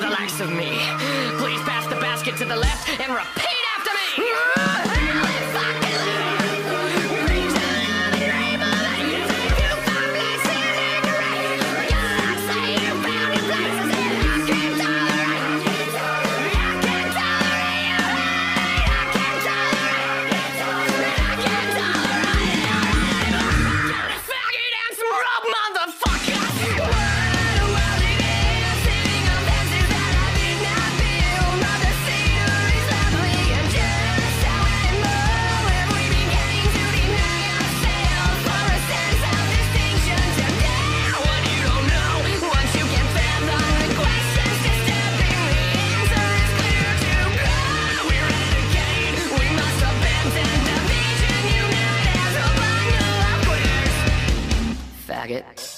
for the likes of me. Please pass the basket to the left and repeat after me. Faggot.